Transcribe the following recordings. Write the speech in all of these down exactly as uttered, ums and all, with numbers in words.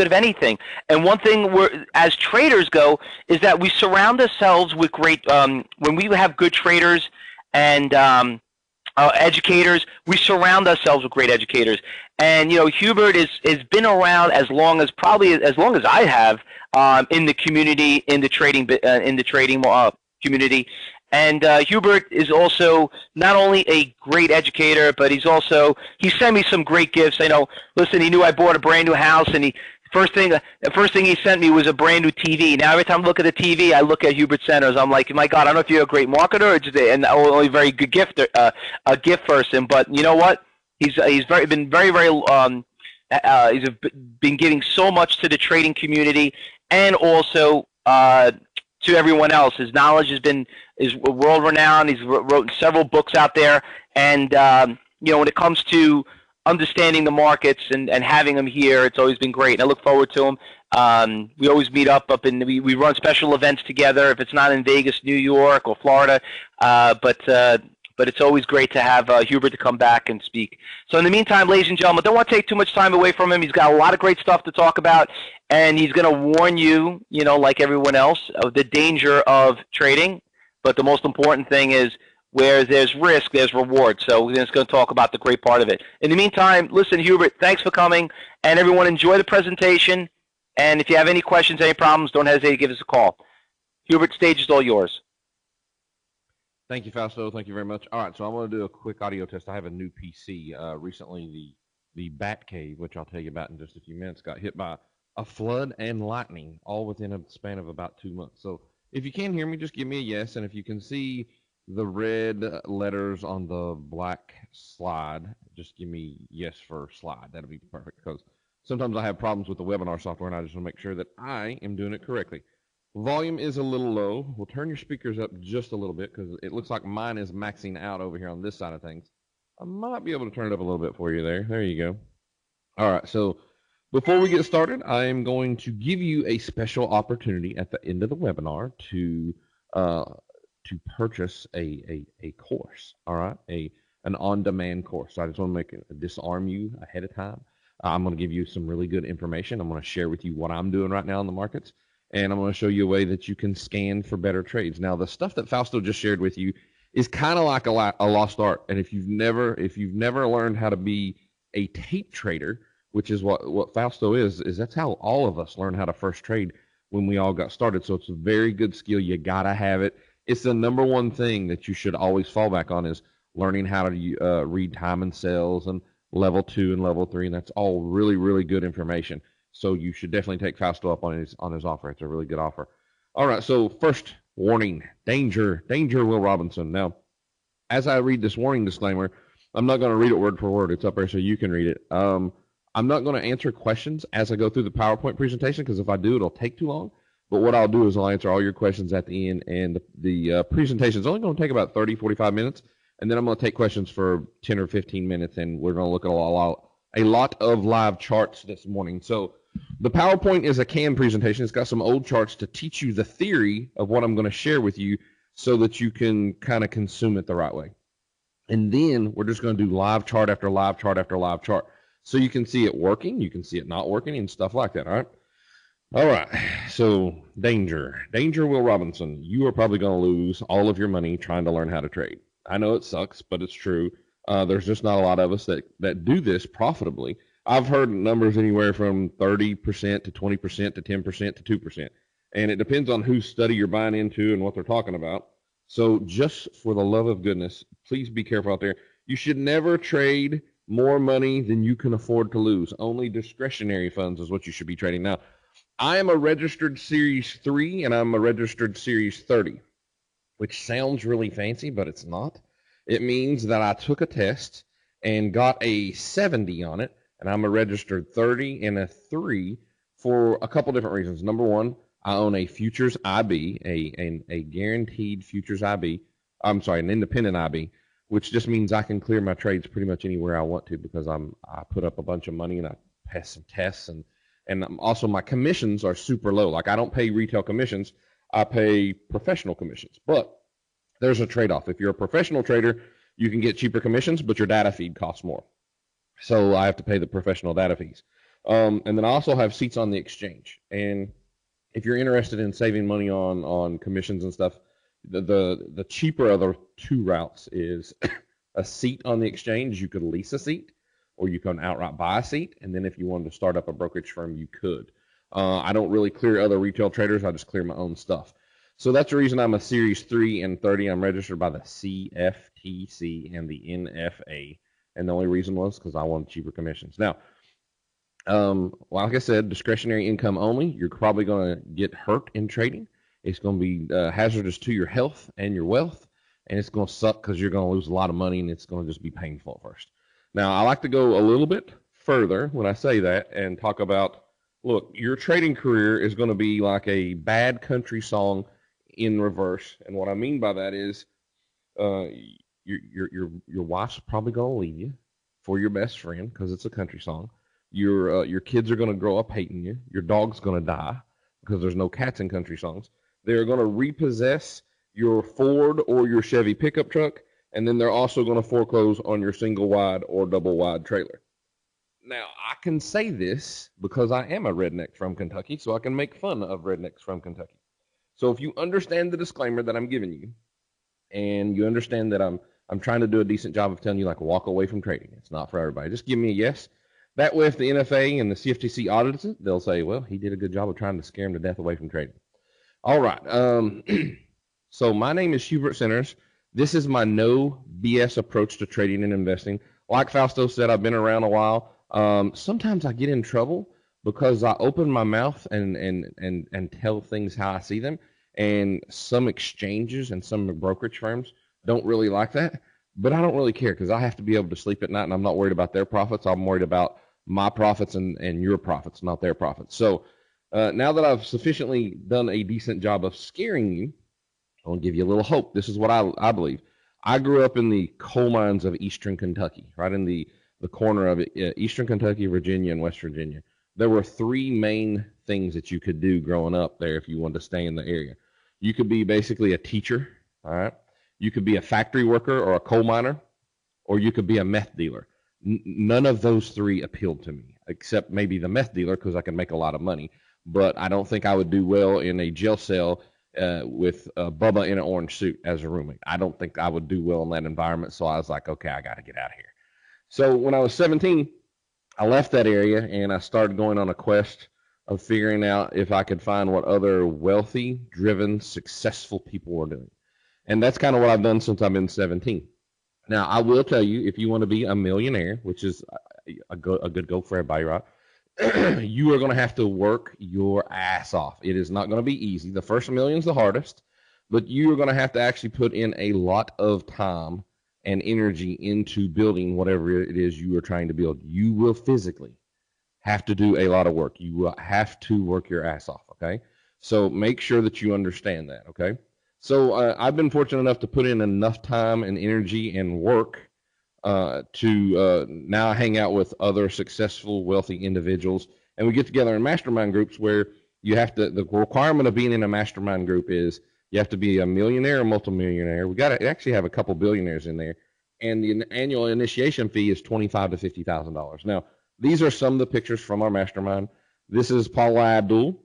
good of anything. And one thing we're, as traders go, is that we surround ourselves with great, um, when we have good traders and um, uh, educators, we surround ourselves with great educators. And, you know, Hubert is, has been around as long as, probably as long as I have, um, in the community, in the trading, uh, in the trading uh, community. And uh, Hubert is also not only a great educator, but he's also, he sent me some great gifts. You know, listen, he knew I bought a brand new house, and he first thing the first thing he sent me was a brand new T V. Now every time I look at the T V, I look at Hubert Senters. I'm like, my God, I don't know if you're a great marketer or just a, and only very good gift, uh, a gift person. But you know what? He's he's very been very very um, uh, he's been giving so much to the trading community, and also uh, to everyone else. His knowledge has been is world renowned. He's wrote several books out there, and um, you know, when it comes to understanding the markets and, and having him here, it's always been great. And I look forward to him. Um, we always meet up up in we we run special events together. If it's not in Vegas, New York, or Florida, uh, but. Uh, But it's always great to have uh, Hubert to come back and speak. So in the meantime, ladies and gentlemen, don't want to take too much time away from him. He's got a lot of great stuff to talk about, and he's going to warn you, you know, like everyone else, of the danger of trading. But the most important thing is, where there's risk, there's reward. So we're just going to talk about the great part of it. In the meantime, listen, Hubert, thanks for coming, and everyone enjoy the presentation. And if you have any questions, any problems, don't hesitate to give us a call. Hubert, stage is all yours. Thank you, Fausto. Thank you very much. All right, so I want to do a quick audio test. I have a new P C. Uh, recently, the the Batcave, which I'll tell you about in just a few minutes, got hit by a flood and lightning, all within a span of about two months. So if you can hear me, just give me a yes. And if you can see the red letters on the black slide, just give me yes for slide. That'll be perfect, because sometimes I have problems with the webinar software, and I just want to make sure that I am doing it correctly. Volume is a little low. We'll turn your speakers up just a little bit, because it looks like mine is maxing out over here on this side of things. I might be able to turn it up a little bit for you there. There you go. All right, so before we get started, I am going to give you a special opportunity at the end of the webinar to uh, to purchase a, a, a course, all right, a an on-demand course. So I just want to make it, disarm you ahead of time. I'm going to give you some really good information. I'm going to share with you what I'm doing right now in the markets. And I'm going to show you a way that you can scan for better trades. Now, the stuff that Fausto just shared with you is kind of like a, lot, a lost art. And if you've never, if you've never learned how to be a tape trader, which is what, what Fausto is, is that's how all of us learn how to first trade when we all got started. So it's a very good skill. You got to have it. It's the number one thing that you should always fall back on, is learning how to uh, read time and sales and level two and level three. And that's all really, really good information. So you should definitely take Fausto up on his on his offer. It's a really good offer. All right, so first warning, danger, danger, Will Robinson. Now, as I read this warning disclaimer, I'm not going to read it word for word. It's up there so you can read it. Um, I'm not going to answer questions as I go through the PowerPoint presentation, because if I do, it'll take too long. But what I'll do is I'll answer all your questions at the end, and the, the uh, presentation is only going to take about thirty, forty-five minutes, and then I'm going to take questions for ten or fifteen minutes, and we're going to look at a lot, a lot of live charts this morning. So the PowerPoint is a canned presentation. It's got some old charts to teach you the theory of what I'm going to share with you, so that you can kind of consume it the right way. And then we're just going to do live chart after live chart after live chart, so you can see it working, you can see it not working, and stuff like that. All right. All right. So danger, danger, Will Robinson. You are probably going to lose all of your money trying to learn how to trade. I know it sucks, but it's true. Uh, there's just not a lot of us that that do this profitably. I've heard numbers anywhere from thirty percent to twenty percent to ten percent to two percent. And it depends on whose study you're buying into and what they're talking about. So just for the love of goodness, please be careful out there. You should never trade more money than you can afford to lose. Only discretionary funds is what you should be trading. Now, I am a registered Series three, and I'm a registered Series thirty, which sounds really fancy, but it's not. It means that I took a test and got a seventy on it. And I'm a registered thirty and a three for a couple different reasons. Number one, I own a futures I B, a, a, a guaranteed futures I B. I'm sorry, an independent I B, which just means I can clear my trades pretty much anywhere I want to, because I'm, I put up a bunch of money and I pass some tests. And, and I'm also, my commissions are super low. Like, I don't pay retail commissions. I pay professional commissions. But there's a trade-off. If you're a professional trader, you can get cheaper commissions, but your data feed costs more. So I have to pay the professional data fees. Um, and then I also have seats on the exchange. And if you're interested in saving money on on commissions and stuff, the the, the cheaper of the two routes is a seat on the exchange. You could lease a seat, or you can outright buy a seat. And then if you wanted to start up a brokerage firm, you could. Uh, I don't really clear other retail traders. I just clear my own stuff. So that's the reason I'm a Series three and thirty. I'm registered by the C F T C and the N F A. And the only reason was because I wanted cheaper commissions. Now, um, like I said, discretionary income only. You're probably going to get hurt in trading. It's going to be uh, hazardous to your health and your wealth. And it's going to suck because you're going to lose a lot of money, and it's going to just be painful at first. Now, I like to go a little bit further when I say that and talk about, look, your trading career is going to be like a bad country song in reverse. And what I mean by that is uh, your, your, your, your wife's probably going to leave you for your best friend because it's a country song. Your, uh, your kids are going to grow up hating you. Your dog's going to die because there's no cats in country songs. They're going to repossess your Ford or your Chevy pickup truck. And then they're also going to foreclose on your single wide or double wide trailer. Now, I can say this because I am a redneck from Kentucky, so I can make fun of rednecks from Kentucky. So if you understand the disclaimer that I'm giving you, and you understand that I'm I'm trying to do a decent job of telling you, like, walk away from trading. It's not for everybody. Just give me a yes. That way, if the N F A and the C F T C audits it, they'll say, well, he did a good job of trying to scare him to death away from trading. All right. Um, so my name is Hubert Senters. This is my no B S approach to trading and investing. Like Fausto said, I've been around a while. Um, sometimes I get in trouble because I open my mouth and, and, and, and tell things how I see them. And some exchanges and some brokerage firms don't really like that. But I don't really care because I have to be able to sleep at night, and I'm not worried about their profits. I'm worried about my profits and, and your profits, not their profits. So uh, now that I've sufficiently done a decent job of scaring you, I'll give you a little hope. This is what I, I believe. I grew up in the coal mines of eastern Kentucky, right in the, the corner of it, uh, eastern Kentucky, Virginia, and West Virginia. There were three main things that you could do growing up there if you wanted to stay in the area. You could be basically a teacher, all right? You could be a factory worker or a coal miner, or you could be a meth dealer. N- none of those three appealed to me, except maybe the meth dealer because I can make a lot of money. But I don't think I would do well in a jail cell Uh, with uh, Bubba in an orange suit as a roommate. I don't think I would do well in that environment, so I was like, okay, I got to get out of here. So when I was seventeen, I left that area, and I started going on a quest of figuring out if I could find what other wealthy, driven, successful people were doing. And that's kind of what I've done since I've been seventeen. Now, I will tell you, if you want to be a millionaire, which is a, go- a good goal for everybody, right? You are going to have to work your ass off. It is not going to be easy. The first million is the hardest, but you are going to have to actually put in a lot of time and energy into building whatever it is you are trying to build. You will physically have to do a lot of work. You will have to work your ass off, okay? So make sure that you understand that, okay? So uh, I've been fortunate enough to put in enough time and energy and work Uh, to uh, now hang out with other successful, wealthy individuals. And we get together in mastermind groups where you have to, the requirement of being in a mastermind group is you have to be a millionaire or multimillionaire. We got to actually have a couple billionaires in there. And the annual initiation fee is twenty-five thousand to fifty thousand dollars. Now, these are some of the pictures from our mastermind. This is Paula Abdul.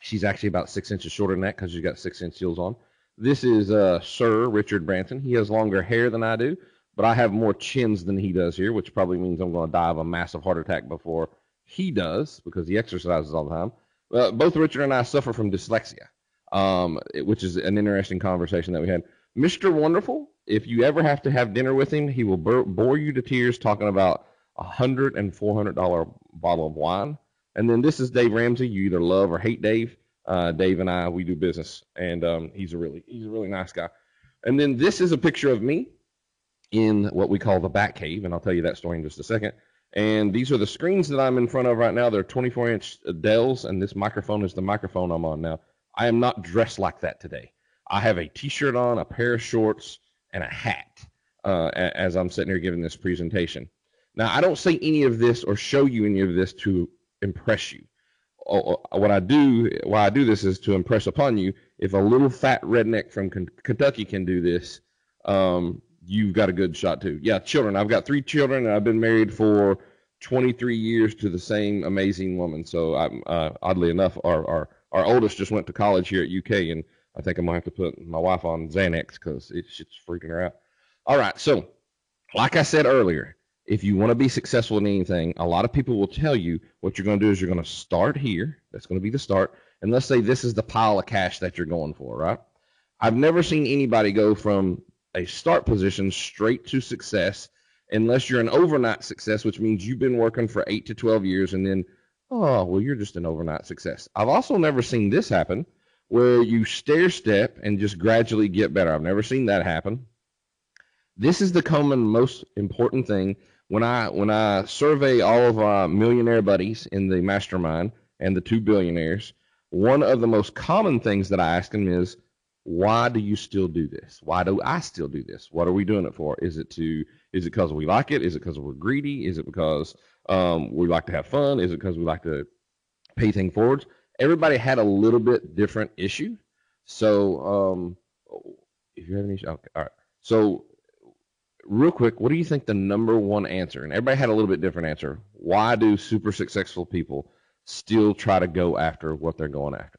She's actually about six inches shorter than that because she's got six-inch heels on. This is uh, Sir Richard Branson. He has longer hair than I do, but I have more chins than he does here, which probably means I'm going to die of a massive heart attack before he does because he exercises all the time. Uh, both Richard and I suffer from dyslexia, um, which is an interesting conversation that we had. Mister Wonderful, if you ever have to have dinner with him, he will bore you to tears talking about a one hundred dollars and four hundred dollars bottle of wine. And then this is Dave Ramsey. You either love or hate Dave. Uh, Dave and I, we do business, and um, he's a really he's a really nice guy. And then this is a picture of me in what we call the Batcave, and I'll tell you that story in just a second. And these are the screens that I'm in front of right now. They're twenty-four inch Dells, and this microphone is the microphone I'm on now. I am not dressed like that today. I have a T-shirt on, a pair of shorts, and a hat uh, as I'm sitting here giving this presentation. Now, I don't say any of this or show you any of this to impress you. What I do, why I do this is to impress upon you. If a little fat redneck from Kentucky can do this, um, you've got a good shot too. Yeah, children. I've got three children, and I've been married for twenty-three years to the same amazing woman. So I'm, uh, oddly enough, our, our our oldest just went to college here at U K, and I think I might have to put my wife on Xanax because it's just freaking her out. All right, so like I said earlier, if you want to be successful in anything, a lot of people will tell you what you're going to do is you're going to start here. That's going to be the start. And let's say this is the pile of cash that you're going for, right? I've never seen anybody go from a start position straight to success unless you're an overnight success, which means you've been working for eight to twelve years and then, oh, well, you're just an overnight success. I've also never seen this happen where you stair step and just gradually get better. I've never seen that happen. This is the common most important thing. When I when I survey all of our millionaire buddies in the mastermind and the two billionaires, one of the most common things that I ask them is, why do you still do this? Why do I still do this? What are we doing it for? Is it to is it because we like it? Is it because we're greedy? Is it because um, we like to have fun? Is it because we like to pay things forward? Everybody had a little bit different issue. So um, if you have any, okay, all right. So real quick, what do you think the number one answer? And everybody had a little bit different answer. Why do super successful people still try to go after what they're going after?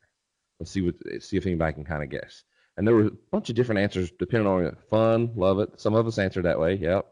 Let's see what see if anybody can kind of guess. And there were a bunch of different answers depending on fun, love it. Some of us answered that way, yep.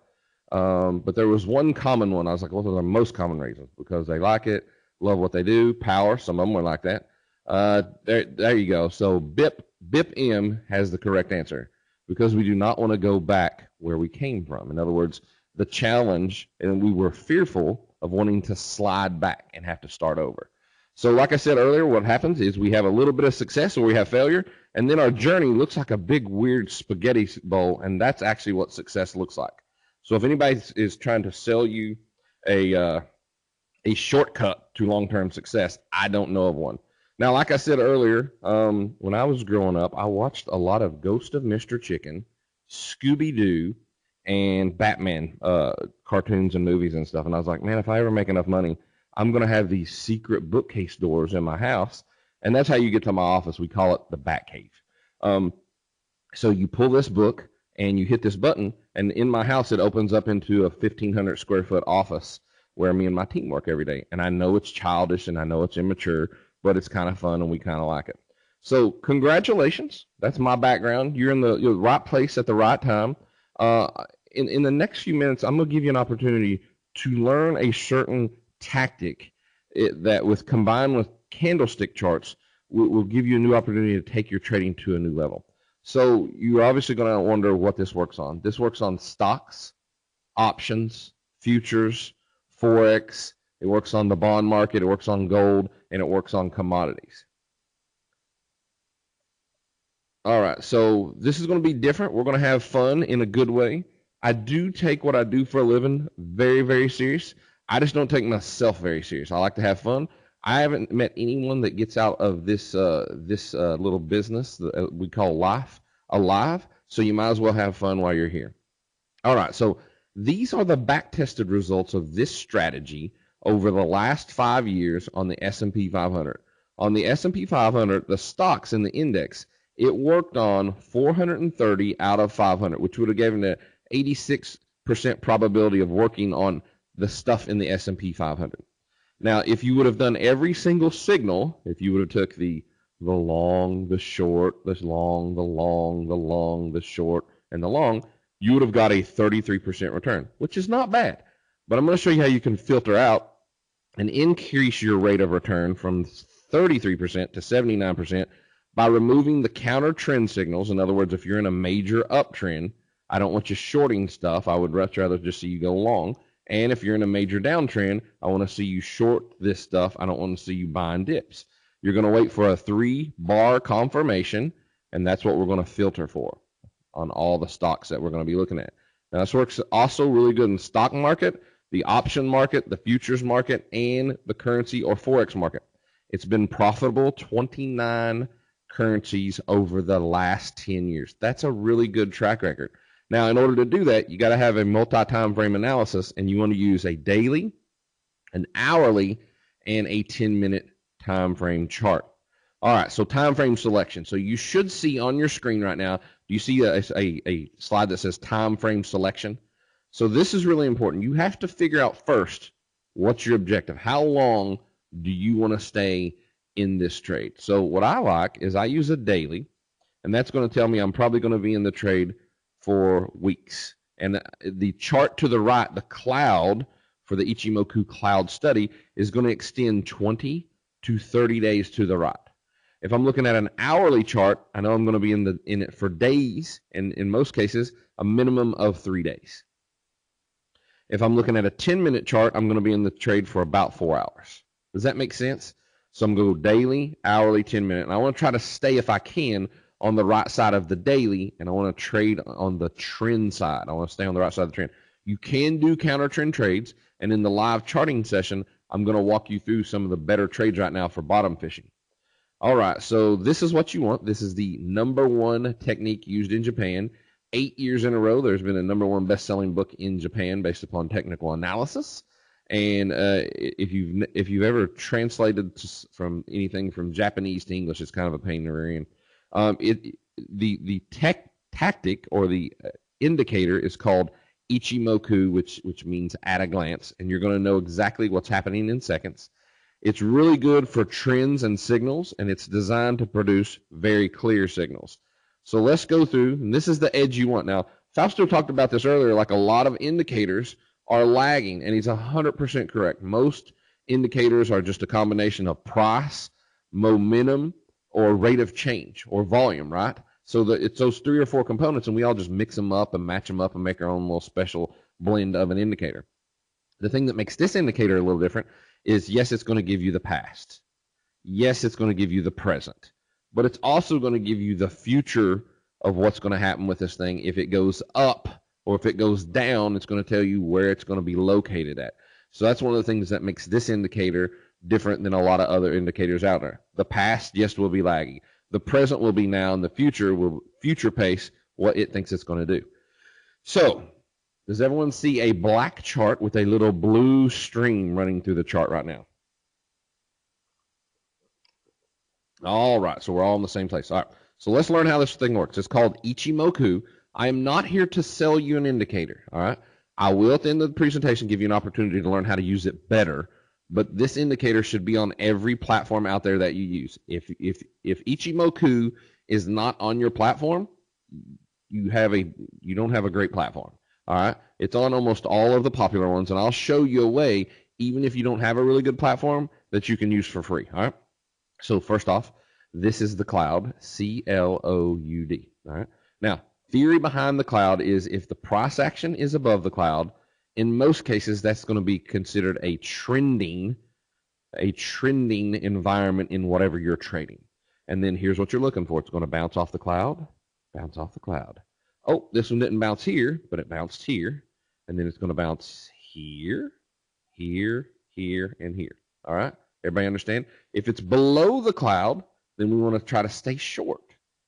Um, but there was one common one. I was like, what are the most common reasons? Because they like it, love what they do, power. Some of them were like that. Uh, there, there you go. So Bip BipM has the correct answer. Because we do not want to go back where we came from. In other words, the challenge, and we were fearful of wanting to slide back and have to start over. So like I said earlier, what happens is we have a little bit of success or we have failure, and then our journey looks like a big, weird spaghetti bowl, and that's actually what success looks like. So if anybody is trying to sell you a, uh, a shortcut to long-term success, I don't know of one. Now, like I said earlier, um, when I was growing up, I watched a lot of Ghost of Mister Chicken, Scooby-Doo, and Batman uh, cartoons and movies and stuff. And I was like, man, if I ever make enough money, I'm going to have these secret bookcase doors in my house. And that's how you get to my office. We call it the Batcave. Um, so you pull this book and you hit this button. And in my house, it opens up into a fifteen hundred square foot office where me and my team work every day. And I know it's childish and I know it's immature, but it's kind of fun and we kind of like it. So congratulations. That's my background. You're in the, you're the right place at the right time. Uh, in, in the next few minutes, I'm going to give you an opportunity to learn a certain tactic it, that with combined with candlestick charts will, will give you a new opportunity to take your trading to a new level. So you're obviously going to wonder what this works on. This works on stocks, options, futures, Forex. It works on the bond market. It works on gold. And it works on commodities. All right, so this is going to be different. We're going to have fun in a good way. I do take what I do for a living very, very serious. I just don't take myself very serious. I like to have fun. I haven't met anyone that gets out of this uh, this uh, little business that we call life alive, so you might as well have fun while you're here. All right, so these are the back-tested results of this strategy over the last five years on the S and P five hundred. On the S and P five hundred, the stocks in the index, it worked on four hundred thirty out of five hundred, which would have given an eighty-six percent probability of working on the stuff in the S and P five hundred. Now, if you would have done every single signal, if you would have took the, the long, the short, the long, the long, the long, the short, and the long, you would have got a thirty-three percent return, which is not bad. But I'm going to show you how you can filter out and increase your rate of return from thirty-three percent to seventy-nine percent by removing the counter trend signals. In other words, if you're in a major uptrend, I don't want you shorting stuff. I would much rather just see you go long. And if you're in a major downtrend, I want to see you short this stuff. I don't want to see you buying dips. You're going to wait for a three-bar confirmation, and that's what we're going to filter for on all the stocks that we're going to be looking at. Now, this works also really good in the stock market, the option market, the futures market, and the currency or Forex market. It's been profitable twenty-nine currencies over the last ten years. That's a really good track record. Now, in order to do that, you got to have a multi-time frame analysis, and you want to use a daily, an hourly, and a ten-minute time frame chart. All right, so time frame selection. So you should see on your screen right now, do you see a, a, a slide that says time frame selection? So this is really important. You have to figure out first What's your objective? How long do you want to stay in this trade? So what I like is I use a daily, and that's going to tell me I'm probably going to be in the trade for weeks. And the chart to the right, the cloud for the Ichimoku cloud study, is going to extend twenty to thirty days to the right. If I'm looking at an hourly chart, I know I'm going to be in the in it for days, and in most cases, a minimum of three days. If I'm looking at a ten-minute chart, I'm going to be in the trade for about four hours. Does that make sense? So I'm going to go daily, hourly, ten-minute, and I want to try to stay, if I can, on the right side of the daily, and I want to trade on the trend side. I want to stay on the right side of the trend. You can do counter-trend trades, and in the live charting session, I'm going to walk you through some of the better trades right now for bottom fishing. All right, so this is what you want. This is the number one technique used in Japan. Eight years in a row, there's been a number one best-selling book in Japan based upon technical analysis. And uh, if you've if you've ever translated to, from anything from Japanese to English, it's kind of a pain in the rear end. Um, it the the tech, tactic or the indicator is called Ichimoku, which which means at a glance, and you're going to know exactly what's happening in seconds. It's really good for trends and signals, and it's designed to produce very clear signals. So let's go through, and this is the edge you want. Now, Fausto talked about this earlier, like a lot of indicators are lagging, and he's one hundred percent correct. Most indicators are just a combination of price, momentum, or rate of change, or volume, right? So the, it's those three or four components, and we all just mix them up and match them up and make our own little special blend of an indicator. The thing that makes this indicator a little different is, yes, it's going to give you the past. Yes, it's going to give you the present. But it's also going to give you the future of what's going to happen with this thing. If it goes up or if it goes down, it's going to tell you where it's going to be located at. So that's one of the things that makes this indicator different than a lot of other indicators out there. The past, yes, will be lagging. The present will be now, and the future will future pace what it thinks it's going to do. So does everyone see a black chart with a little blue stream running through the chart right now? All right, so we're all in the same place. All right, so let's learn how this thing works. It's called Ichimoku. I am not here to sell you an indicator, all right? I will, at the end of the presentation, give you an opportunity to learn how to use it better, but this indicator should be on every platform out there that you use. If, if, if Ichimoku is not on your platform, you, have a, you don't have a great platform, all right? It's on almost all of the popular ones, and I'll show you a way, even if you don't have a really good platform, that you can use for free, all right? So first off, this is the cloud, C L O U D, all right? Now, theory behind the cloud is if the price action is above the cloud, in most cases, that's going to be considered a trending, a trending environment in whatever you're trading. And then here's what you're looking for. It's going to bounce off the cloud, bounce off the cloud. Oh, this one didn't bounce here, but it bounced here. And then it's going to bounce here, here, here, and here, all right? Everybody understand? If it's below the cloud, then we want to try to stay short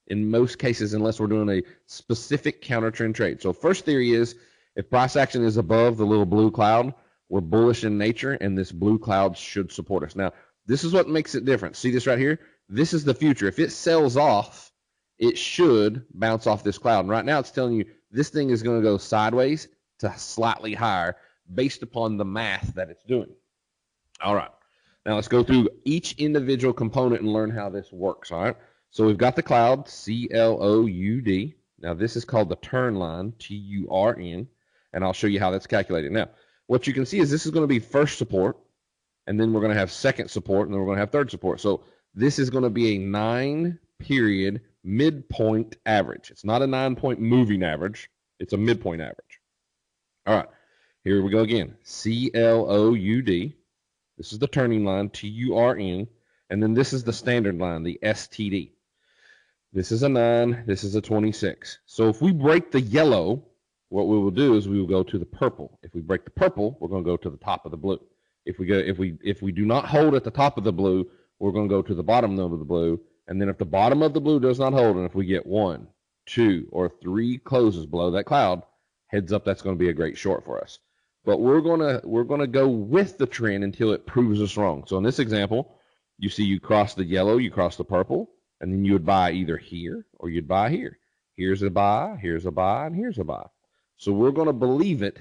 in most cases unless we're doing a specific counter-trend trade. So first theory is if price action is above the little blue cloud, we're bullish in nature, and this blue cloud should support us. Now, this is what makes it different. See this right here? This is the future. If it sells off, it should bounce off this cloud. And right now it's telling you this thing is going to go sideways to slightly higher based upon the math that it's doing. All right. Now let's go through each individual component and learn how this works, all right? So we've got the cloud, C L O U D. Now this is called the turn line, T U R N, and I'll show you how that's calculated. Now what you can see is this is going to be first support, and then we're going to have second support, and then we're going to have third support. So this is going to be a nine-period midpoint average. It's not a nine-point moving average. It's a midpoint average. All right, here we go again, C L O U D. This is the turning line, T U R N, and then this is the standard line, the S T D. This is a nine, this is a twenty-six. So if we break the yellow, what we will do is we will go to the purple. If we break the purple, we're going to go to the top of the blue. If we go, if we, if we do not hold at the top of the blue, we're going to go to the bottom of the blue, and then if the bottom of the blue does not hold, and if we get one, two, or three closes below that cloud, heads up, that's going to be a great short for us. But we're gonna we're gonna go with the trend until it proves us wrong. So in this example, you see you cross the yellow, you cross the purple, and then you would buy either here or you'd buy here. Here's a buy, here's a buy, and here's a buy. So we're gonna believe it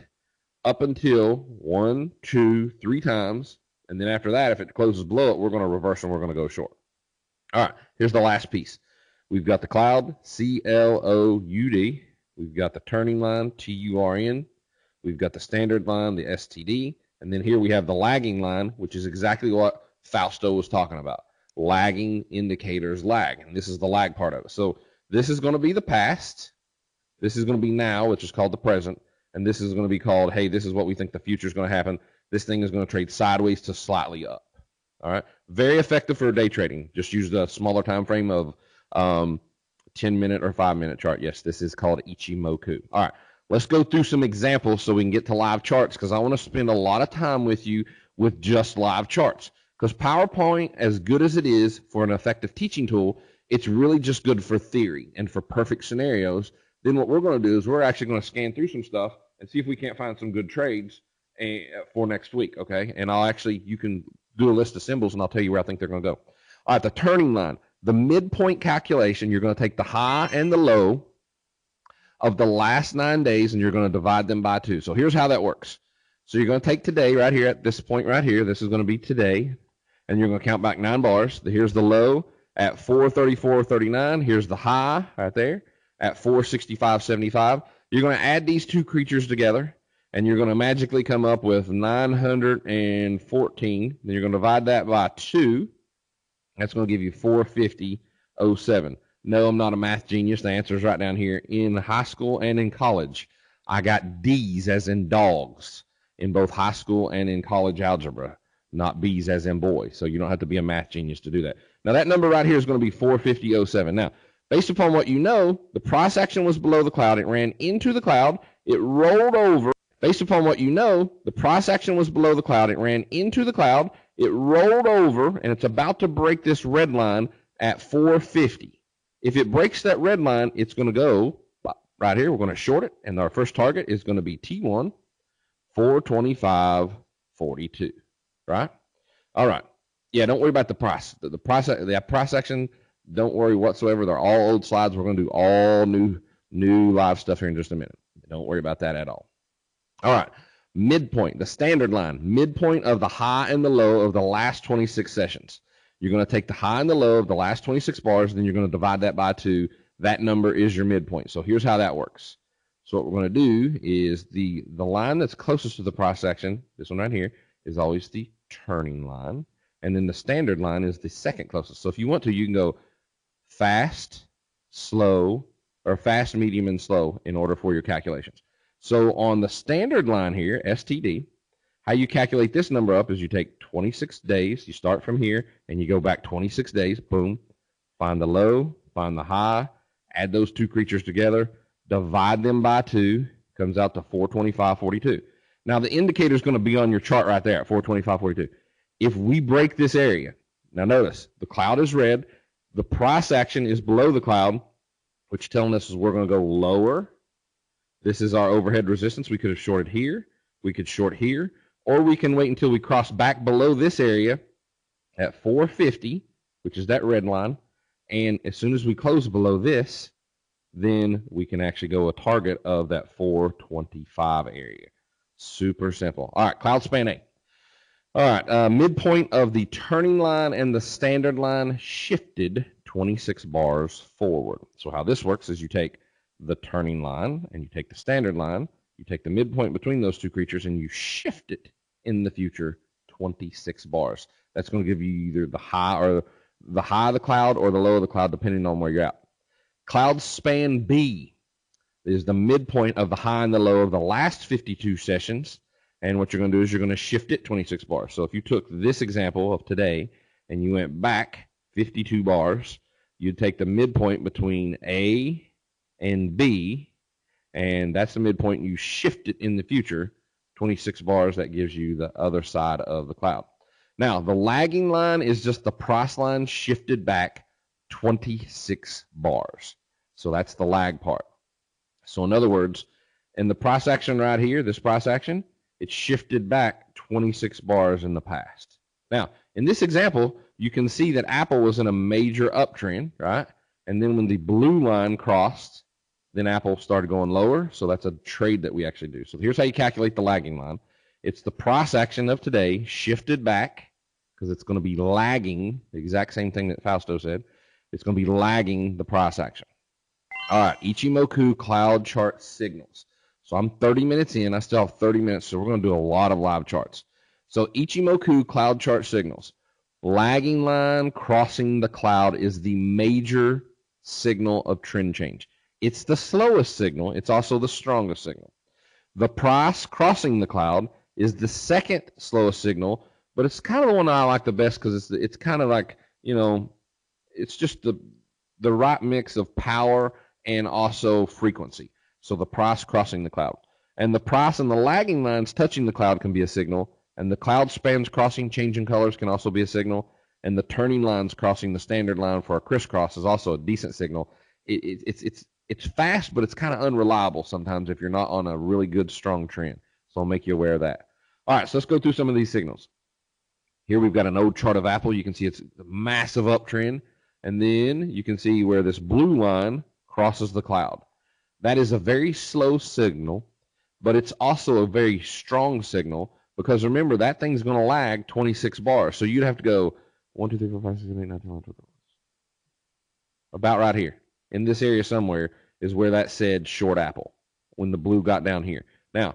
up until one, two, three times. And then after that, if it closes below it, we're going to reverse and we're going to go short. All right, here's the last piece. We've got the cloud, C L O U D. We've got the turning line, T U R N. We've got the standard line, the S T D. And then here we have the lagging line, which is exactly what Fausto was talking about. Lagging indicators lag. And this is the lag part of it. So this is going to be the past. This is going to be now, which is called the present. And this is going to be called, hey, this is what we think the future is going to happen. This thing is going to trade sideways to slightly up. All right. Very effective for day trading. Just use the smaller time frame of um, ten minute or five minute chart. Yes, this is called Ichimoku. All right. Let's go through some examples so we can get to live charts, because I want to spend a lot of time with you with just live charts. Because PowerPoint, as good as it is for an effective teaching tool, it's really just good for theory and for perfect scenarios. Then what we're going to do is we're actually going to scan through some stuff and see if we can't find some good trades for next week, okay? And I'll actually, you can do a list of symbols, and I'll tell you where I think they're going to go. All right, the turning line, the midpoint calculation, you're going to take the high and the low of the last nine days, and you're going to divide them by two. So here's how that works. So you're going to take today right here at this point right here. This is going to be today, and you're going to count back nine bars. Here's the low at four thirty-four thirty-nine. Here's the high right there at four sixty-five seventy-five. You're going to add these two creatures together, and you're going to magically come up with nine hundred fourteen. Then you're going to divide that by two. That's going to give you four fifty oh seven. No, I'm not a math genius. The answer is right down here. In high school and in college, I got D's as in dogs in both high school and in college algebra, not B's as in boy. So you don't have to be a math genius to do that. Now, that number right here is going to be four fifty oh seven. Now, based upon what you know, the price action was below the cloud. It ran into the cloud. It rolled over. Based upon what you know, the price action was below the cloud. It ran into the cloud. It rolled over, and it's about to break this red line at four fifty. If it breaks that red line, it's going to go right here. We're going to short it, and our first target is going to be T one, four twenty-five forty-two, right? All right. Yeah, don't worry about the price. The, the price, the price action, don't worry whatsoever. They're all old slides. We're going to do all new, new live stuff here in just a minute. Don't worry about that at all. All right, midpoint, the standard line, midpoint of the high and the low of the last twenty-six sessions. You're going to take the high and the low of the last twenty-six bars, and then you're going to divide that by two. That number is your midpoint. So here's how that works. So what we're going to do is the, the line that's closest to the price action, this one right here, is always the turning line. And then the standard line is the second closest. So if you want to, you can go fast, slow, or fast, medium, and slow in order for your calculations. So on the standard line here, S T D, how you calculate this number up is you take twenty-six days, you start from here, and you go back twenty-six days, boom, find the low, find the high, add those two creatures together, divide them by two, comes out to four twenty-five forty-two. Now the indicator is going to be on your chart right there at four twenty-five forty-two. If we break this area, now notice the cloud is red, the price action is below the cloud, which telling us is we're going to go lower. This is our overhead resistance. We could have shorted here. We could short here. Or we can wait until we cross back below this area at four fifty, which is that red line. And as soon as we close below this, then we can actually go a target of that four twenty-five area. Super simple. All right, cloud span A. All right, uh, midpoint of the turning line and the standard line shifted twenty-six bars forward. So how this works is you take the turning line, and you take the standard line, you take the midpoint between those two creatures, and you shift it in the future twenty-six bars. That's going to give you either the high or the high of the cloud or the low of the cloud, depending on where you're at. Cloud span B is the midpoint of the high and the low of the last fifty-two sessions, and what you're going to do is you're going to shift it twenty-six bars. So if you took this example of today and you went back fifty-two bars, you'd take the midpoint between A and B, and that's the midpoint. You shift it in the future twenty-six bars. That gives you the other side of the cloud. Now the lagging line is just the price line shifted back twenty-six bars. So that's the lag part. So in other words, in the price action right here, this price action, it shifted back twenty-six bars in the past. Now in this example, you can see that Apple was in a major uptrend, right? And then when the blue line crossed, Then Apple started going lower, so that's a trade that we actually do. So here's how you calculate the lagging line. It's the price action of today shifted back, because it's going to be lagging, the exact same thing that Fausto said. It's going to be lagging the price action. All right, Ichimoku cloud chart signals. So I'm thirty minutes in. I still have thirty minutes, so we're going to do a lot of live charts. So Ichimoku cloud chart signals. Lagging line crossing the cloud is the major signal of trend change. It's the slowest signal. It's also the strongest signal. The price crossing the cloud is the second slowest signal, but it's kind of the one I like the best because it's it's kind of like, you know, it's just the the right mix of power and also frequency. So the price crossing the cloud. And the price and the lagging lines touching the cloud can be a signal, and the cloud spans crossing changing colors can also be a signal, and the turning lines crossing the standard line for a crisscross is also a decent signal. It, it, it's it's it's fast, but it's kind of unreliable sometimes if you're not on a really good strong trend. So I'll make you aware of that. All right, so let's go through some of these signals. Here we've got an old chart of Apple. You can see it's a massive uptrend. And then you can see where this blue line crosses the cloud. That is a very slow signal, but it's also a very strong signal because, remember, that thing's going to lag twenty-six bars. So you'd have to go one, two, three, four, five, six, seven, eight, nine, ten, eleven, twelve. About right here. In this area somewhere is where that said short Apple when the blue got down here. Now,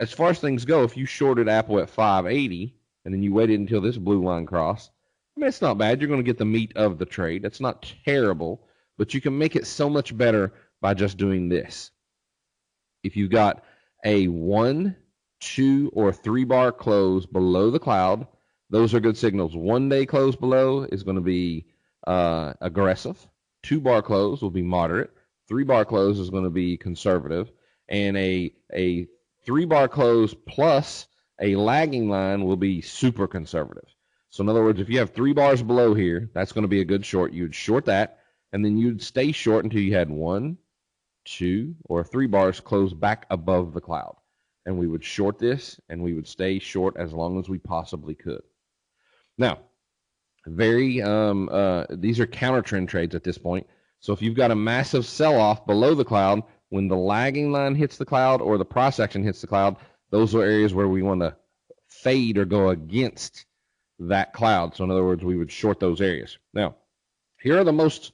as far as things go, if you shorted Apple at five eighty and then you waited until this blue line crossed, I mean, it's not bad. You're going to get the meat of the trade. That's not terrible, but you can make it so much better by just doing this. If you've got a one, two, or three bar close below the cloud, those are good signals. One day close below is going to be uh, aggressive. Two bar close will be moderate. Three bar close is going to be conservative. And a, a three bar close plus a lagging line will be super conservative. So in other words, if you have three bars below here, that's going to be a good short. You'd short that, and then you'd stay short until you had one, two, or three bars close back above the cloud. And we would short this, and we would stay short as long as we possibly could. Now, very um, uh, these are counter trend trades at this point. So if you've got a massive sell-off below the cloud, when the lagging line hits the cloud or the price action hits the cloud, those are areas where we want to fade or go against that cloud. So in other words, we would short those areas. Now, here are the most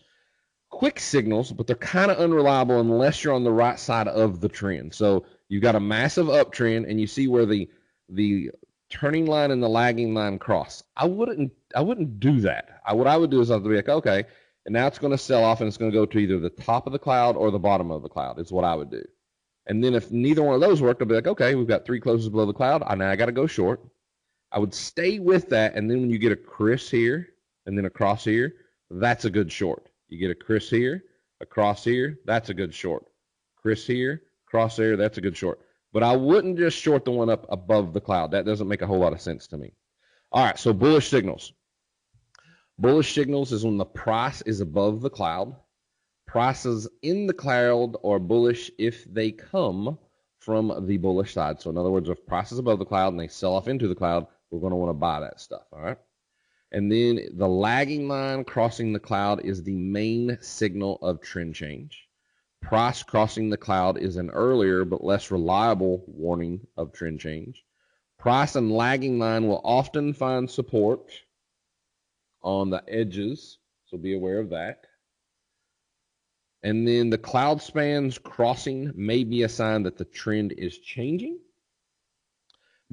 quick signals, but they're kind of unreliable unless you're on the right side of the trend. So you've got a massive uptrend, and you see where the the turning line and the lagging line cross. I wouldn't I wouldn't do that. I, what I would do is I'd be like, okay, and now it's going to sell off, and it's going to go to either the top of the cloud or the bottom of the cloud is what I would do. And then if neither one of those worked, I'd be like, okay, we've got three closes below the cloud. I now I got to go short. I would stay with that, and then when you get a criss here and then a cross here, that's a good short. You get a criss here, a cross here, that's a good short. Criss here, cross there, that's a good short. But I wouldn't just short the one up above the cloud. That doesn't make a whole lot of sense to me. All right, so bullish signals. Bullish signals is when the price is above the cloud. Prices in the cloud are bullish if they come from the bullish side. So in other words, if price is above the cloud and they sell off into the cloud, we're going to want to buy that stuff, all right? And then the lagging line crossing the cloud is the main signal of trend change. Price crossing the cloud is an earlier but less reliable warning of trend change. Price and lagging line will often find support on the edges, so be aware of that. And then the cloud spans crossing may be a sign that the trend is changing.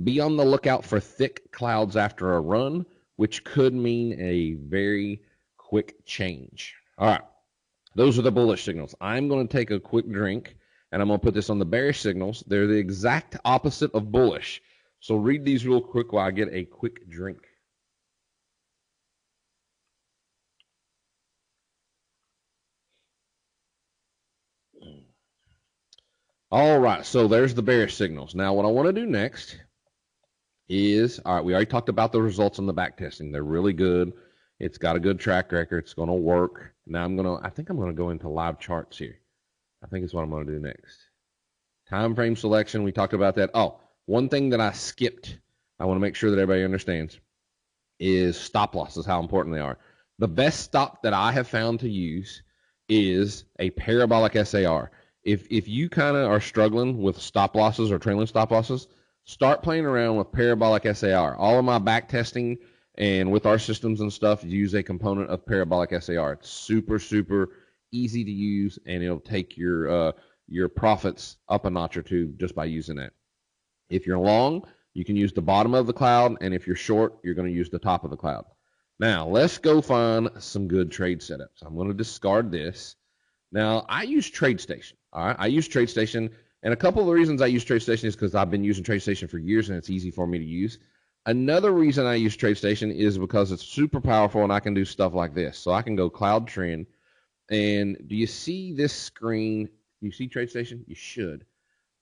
Be on the lookout for thick clouds after a run, which could mean a very quick change. All right, those are the bullish signals. I'm going to take a quick drink, and I'm going to put this on the bearish signals. They're the exact opposite of bullish. So read these real quick while I get a quick drink. All right, so there's the bearish signals. Now, what I want to do next is, all right, we already talked about the results on the back testing. They're really good. It's got a good track record. It's going to work. Now, I'm going to, I think I'm going to go into live charts here. I think it's what I'm going to do next. Time frame selection, we talked about that. Oh, one thing that I skipped, I want to make sure that everybody understands, is stop losses, how important they are. The best stop that I have found to use is a parabolic S A R. if if you kind of are struggling with stop losses or trailing stop losses, start playing around with parabolic S A R. All of my back testing and with our systems and stuff use a component of parabolic S A R. It's super, super easy to use, and it'll take your uh, your profits up a notch or two just by using it. If you're long, you can use the bottom of the cloud, and if you're short, you're going to use the top of the cloud. Now, let's go find some good trade setups. I'm going to discard this. Now, I use TradeStation. All right, I use TradeStation, and a couple of the reasons I use TradeStation is because I've been using TradeStation for years, and it's easy for me to use. Another reason I use TradeStation is because it's super powerful, and I can do stuff like this. So I can go Cloud Trend, and do you see this screen? Do you see TradeStation? You should.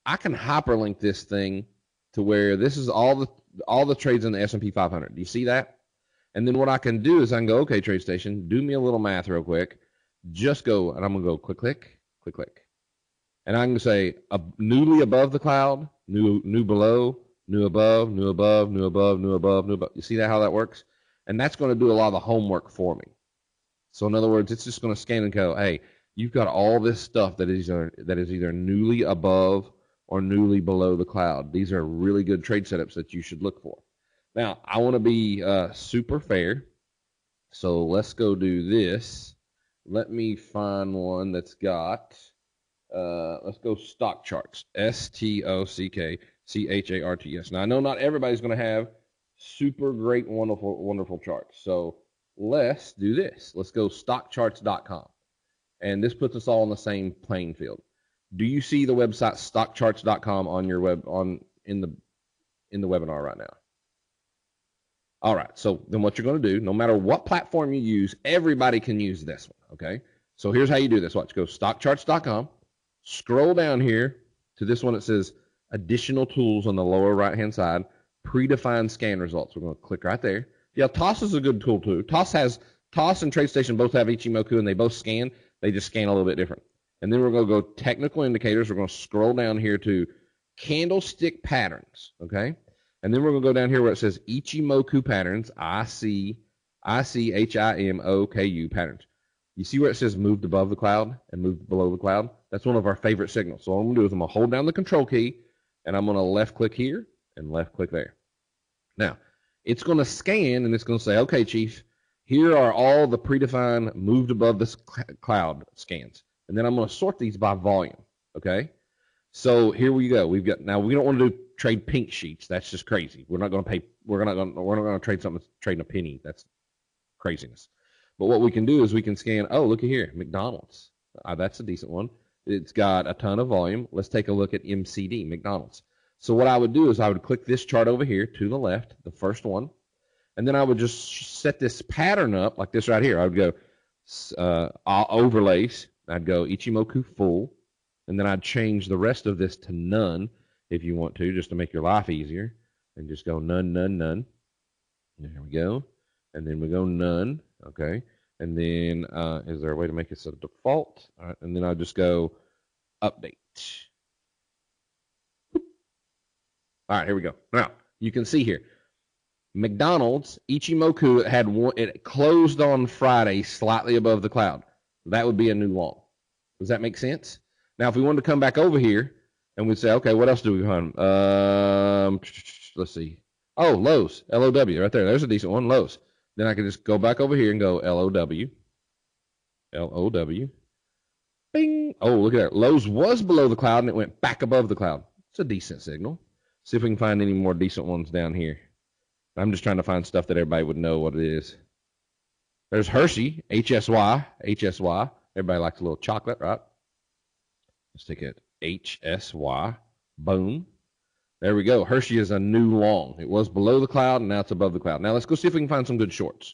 I can hyperlink this thing to where this is all the all the trades in the S and P five hundred. Do you see that? And then what I can do is I can go, okay, TradeStation, do me a little math real quick. Just go, and I'm going to go click, click, click, click. And I can say uh, newly above the cloud, new new below, new above, new above, new above, new above, new above. You see that how that works? And that's going to do a lot of the homework for me. So in other words, it's just going to scan and go, hey, you've got all this stuff that is either, that is either newly above or newly below the cloud. These are really good trade setups that you should look for. Now, I want to be uh, super fair, so let's go do this. Let me find one that's got, uh, let's go stock charts, S T O C K C H A R T S. Now, I know not everybody's going to have super great, wonderful, wonderful charts, so let's do this. Let's go stock charts dot com, and this puts us all on the same playing field. Do you see the website stock charts dot com on your web on in the in the webinar right now? All right. So then what you're going to do, no matter what platform you use, everybody can use this one, okay? So here's how you do this. Watch. Go stock charts dot com. Scroll down here to this one that says additional tools on the lower right-hand side, predefined scan results. We're going to click right there. Yeah, T O S is a good tool too. T O S has T O S and TradeStation both have Ichimoku, and they both scan. They just scan a little bit different. And then we're going to go technical indicators. We're going to scroll down here to candlestick patterns, okay? And then we're going to go down here where it says Ichimoku patterns, I C H I M O K U patterns. You see where it says moved above the cloud and moved below the cloud? That's one of our favorite signals. So what I'm going to do is I'm going to hold down the control key, and I'm going to left click here and left click there. Now, it's going to scan, and it's going to say, okay, Chief, here are all the predefined moved above this cloud scans. And then I'm going to sort these by volume, okay? So here we go. We've got now we don't want to do trade pink sheets. That's just crazy. We're not going to pay. We're not going. We're not going to trade something that's trading a penny. That's craziness. But what we can do is we can scan. Oh, look at here, McDonald's. Uh, that's a decent one. It's got a ton of volume. Let's take a look at M C D, McDonald's. So what I would do is I would click this chart over here to the left, the first one, and then I would just set this pattern up like this right here. I would go uh, overlays. I'd go Ichimoku full, and then I'd change the rest of this to none if you want to, just to make your life easier, and just go none, none, none. There we go. And then we go none, okay. And then uh, is there a way to make it so default? All right. And then I'll just go update. All right, here we go. Now, you can see here, McDonald's, Ichimoku had one, it closed on Friday slightly above the cloud. That would be a new long. Does that make sense? Now, if we wanted to come back over here and we'd say, okay, what else do we find? Um, let's see. Oh, Lowe's, L O W, right there. There's a decent one, Lowe's. Then I can just go back over here and go L O W, L O W, bing. Oh, look at that. Lowe's was below the cloud, and it went back above the cloud. It's a decent signal. See if we can find any more decent ones down here. I'm just trying to find stuff that everybody would know what it is. There's Hershey, H S Y, H S Y. Everybody likes a little chocolate, right? Let's take it, H S Y, boom. There we go. Hershey is a new long. It was below the cloud, and now it's above the cloud. Now let's go see if we can find some good shorts.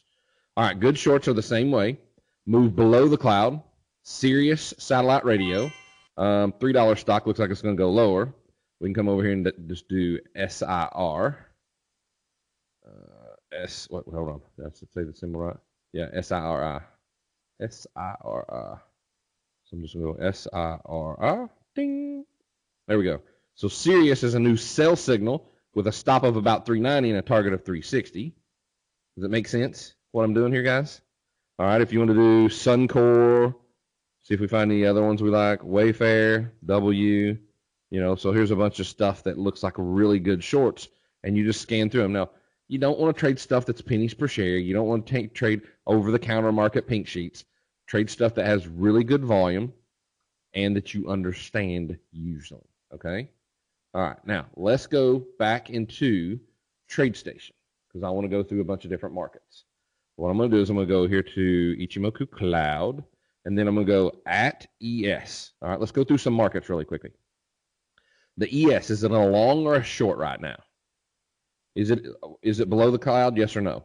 All right, good shorts are the same way. Move below the cloud, Sirius satellite radio, um, three dollar stock. Looks like it's going to go lower. We can come over here and just do S I R. Uh, S, wait, hold on. Did I say the symbol right? Yeah, S I R I. S I R I. So I'm just going to go S I R I. Ding. There we go. So Sirius is a new sell signal with a stop of about three ninety and a target of three sixty. Does it make sense what I'm doing here, guys? All right, if you want to do Suncor, see if we find any other ones we like. Wayfair, W, you know, so here's a bunch of stuff that looks like really good shorts, and you just scan through them. Now, you don't want to trade stuff that's pennies per share. You don't want to take, trade over-the-counter market pink sheets. Trade stuff that has really good volume and that you understand usually, okay? All right, now let's go back into TradeStation because I want to go through a bunch of different markets. What I'm going to do is I'm going to go here to Ichimoku Cloud, and then I'm going to go at E S. All right, let's go through some markets really quickly. The E S, is it a long or a short right now? Is it is it below the cloud, yes or no?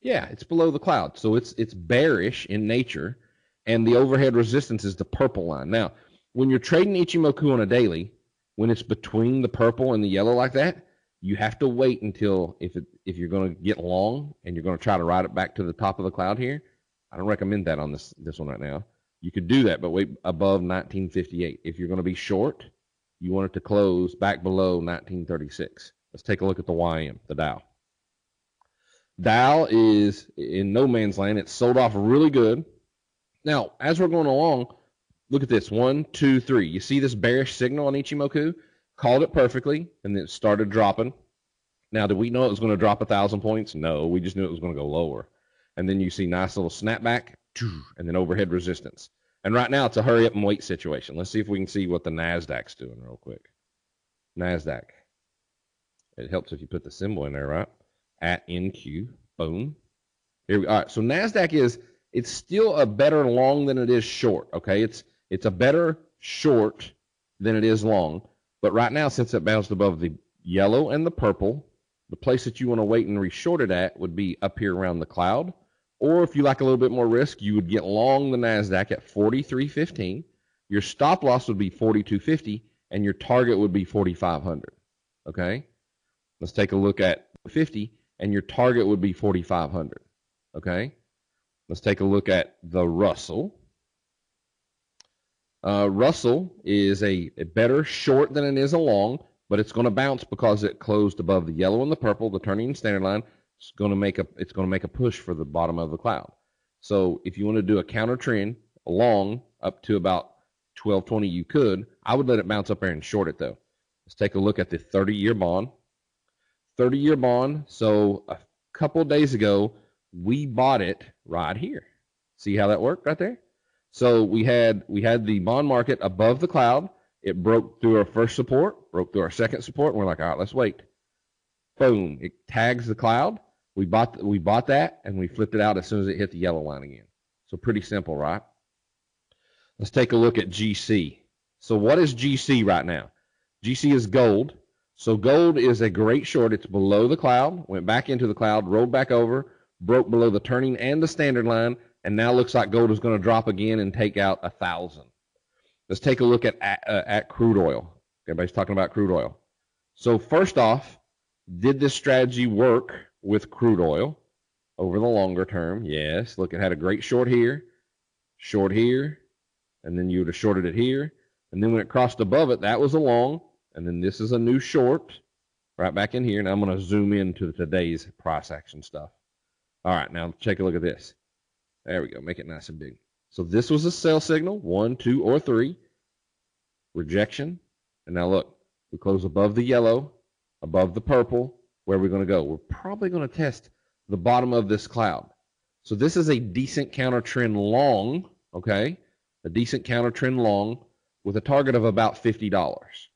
Yeah, it's below the cloud, so it's it's bearish in nature, and the overhead resistance is the purple line. Now, when you're trading Ichimoku on a daily, when it's between the purple and the yellow like that, you have to wait until if it, if you're going to get long and you're going to try to ride it back to the top of the cloud here. I don't recommend that on this this one right now. You could do that, but wait above nineteen fifty-eight. If you're going to be short, you want it to close back below nineteen thirty-six. Let's take a look at the Y M, the Dow. Dow is in no man's land. It's sold off really good. Now, as we're going along, look at this. One, two, three. You see this bearish signal on Ichimoku? Called it perfectly, and then it started dropping. Now, did we know it was going to drop one thousand points? No, we just knew it was going to go lower. And then you see nice little snapback, and then overhead resistance. And right now, it's a hurry up and wait situation. Let's see if we can see what the NASDAQ's doing real quick. NASDAQ. It helps if you put the symbol in there, right? At N Q. Boom. Here we all right. So NASDAQ is, it's still a better long than it is short, okay? It's It's a better short than it is long. But right now, since it bounced above the yellow and the purple, the place that you want to wait and reshort it at would be up here around the cloud. Or if you like a little bit more risk, you would get long the NASDAQ at forty-three fifteen. Your stop loss would be forty-two fifty, and your target would be forty-five hundred. Okay? Let's take a look at fifty, and your target would be forty-five hundred. Okay? Let's take a look at the Russell. Uh, Russell is a, a better short than it is a long, but it's going to bounce because it closed above the yellow and the purple, the turning standard line. It's going to make a it's going to make a push for the bottom of the cloud. So if you want to do a counter trend long up to about twelve twenty, you could. I would let it bounce up there and short it though. Let's take a look at the thirty-year bond. thirty-year bond. So a couple of days ago, we bought it right here. See how that worked right there? So we had we had the bond market above the cloud. It broke through our first support, broke through our second support, and we're like, all right, let's wait. Boom, it tags the cloud. We bought the, we bought that, and we flipped it out as soon as it hit the yellow line again. So pretty simple, right? Let's take a look at G C. So what is G C right now? G C is gold. So gold is a great short. It's below the cloud, went back into the cloud, rolled back over, broke below the turning and the standard line, and now looks like gold is going to drop again and take out one thousand. Let's take a look at, at, uh, at crude oil. Everybody's talking about crude oil. So first off, did this strategy work with crude oil over the longer term? Yes. Look, it had a great short here, short here, and then you would have shorted it here. And then when it crossed above it, that was a long, and then this is a new short right back in here. Now I'm going to zoom into today's price action stuff. All right, now take a look at this. There we go. Make it nice and big. So this was a sell signal, one, two, or three. Rejection. And now look, we close above the yellow, above the purple. Where are we going to go? We're probably going to test the bottom of this cloud. So this is a decent counter trend long, okay? A decent counter trend long with a target of about fifty dollars.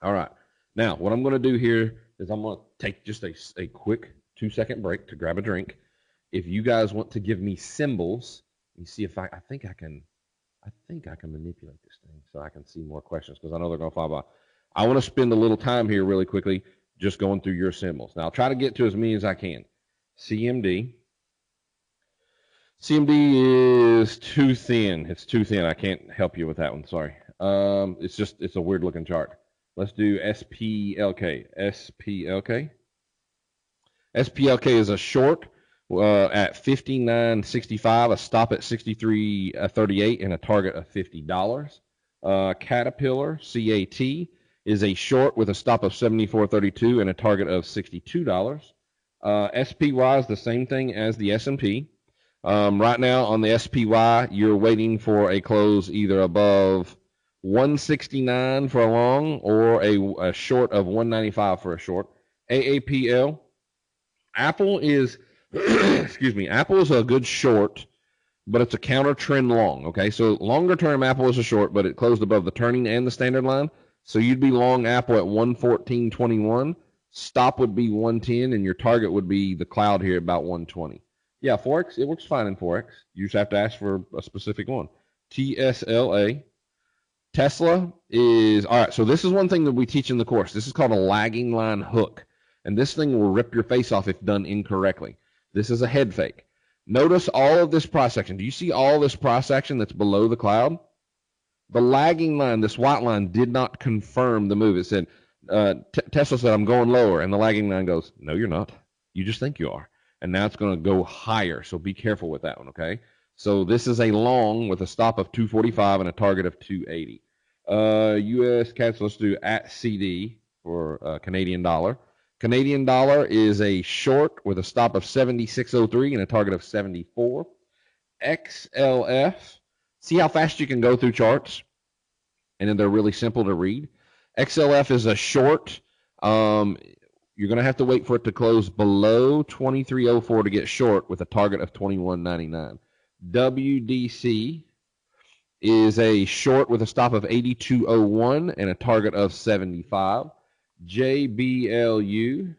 All right. Now, what I'm going to do here is I'm going to take just a, a quick two-second break to grab a drink. If you guys want to give me symbols, you see if I, I think I can, I think I can manipulate this thing so I can see more questions because I know they're going to fly by. I want to spend a little time here really quickly just going through your symbols. Now I'll try to get to as many as I can. C M D. C M D is too thin. It's too thin. I can't help you with that one. Sorry. Um, it's just, it's a weird looking chart. Let's do S P L K. S P L K. S P L K is a short. Uh, at fifty-nine sixty-five, a stop at sixty-three thirty-eight, and a target of fifty dollars. Uh, Caterpillar, C A T, is a short with a stop of seventy-four thirty-two and a target of sixty-two dollars. Uh, S P Y is the same thing as the S and P. Um, right now on the S P Y, you're waiting for a close either above one sixty-nine for a long or a, a short of one ninety-five for a short. A A P L, Apple is, excuse me, Apple is a good short, but it's a counter trend long. Okay, so longer term Apple is a short, but it closed above the turning and the standard line. So you'd be long Apple at one fourteen twenty-one. Stop would be one ten, and your target would be the cloud here about one twenty. Yeah, Forex, it works fine in Forex. You just have to ask for a specific one. T S L A. Tesla is, all right, so this is one thing that we teach in the course. This is called a lagging line hook, and this thing will rip your face off if done incorrectly. This is a head fake. Notice all of this price action. Do you see all this price action that's below the cloud? The lagging line, this white line, did not confirm the move. It said, uh, T- Tesla said, I'm going lower, and the lagging line goes, no, you're not. You just think you are. And now it's going to go higher, so be careful with that one, okay? So this is a long with a stop of two forty-five and a target of two eighty. Uh, U S cats, let's do at C D for uh, Canadian dollar. Canadian dollar is a short with a stop of seventy-six oh three and a target of seventy-four. X L F, see how fast you can go through charts, and then they're really simple to read. X L F is a short. Um, you're going to have to wait for it to close below twenty-three oh four to get short with a target of twenty-one ninety-nine. W D C is a short with a stop of eighty-two oh one and a target of seventy-five. J B L U,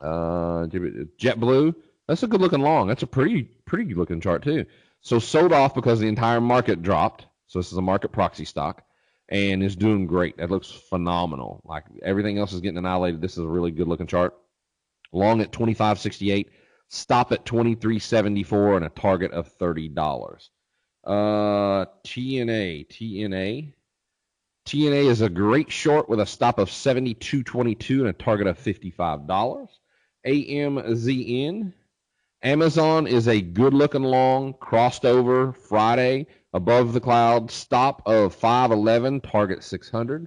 uh, JetBlue, that's a good looking long. That's a pretty pretty looking chart too. So sold off because the entire market dropped. So this is a market proxy stock and is doing great. That looks phenomenal. Like everything else is getting annihilated. This is a really good looking chart. Long at twenty-five sixty-eight. Stop at twenty-three seventy-four and a target of thirty dollars. Uh, T N A. T N A. T N A is a great short with a stop of seventy-two twenty-two and a target of fifty-five dollars. A M Z N. Amazon is a good-looking long, crossed over Friday, above the cloud, stop of five eleven, target six hundred.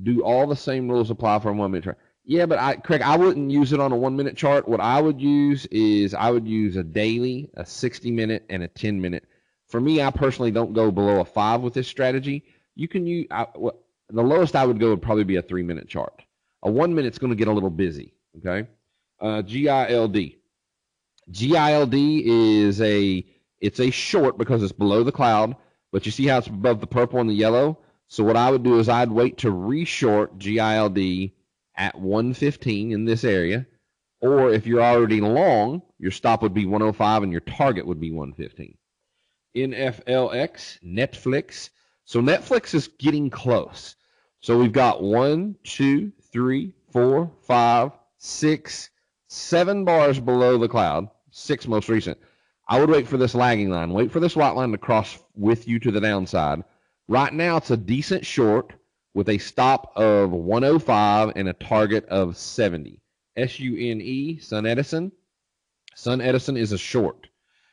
Do all the same rules apply for a one-minute chart? Yeah, but I, Craig, I wouldn't use it on a one-minute chart. What I would use is I would use a daily, a sixty-minute, and a ten-minute. For me, I personally don't go below a five with this strategy. You can use I, well, the lowest I would go would probably be a three-minute chart. A one-minute's going to get a little busy, okay? Uh, G I L D. G I L D is a it's a short because it's below the cloud, but you see how it's above the purple and the yellow? So what I would do is I'd wait to re-short G I L D at one fifteen in this area, or if you're already long, your stop would be one oh five and your target would be one fifteen. N F L X, Netflix. So Netflix is getting close. So we've got one, two, three, four, five, six, seven bars below the cloud, six most recent. I would wait for this lagging line. Wait for this white line to cross with you to the downside. Right now it's a decent short with a stop of one oh five and a target of seventy. S U N E, Sun Edison. Sun Edison is a short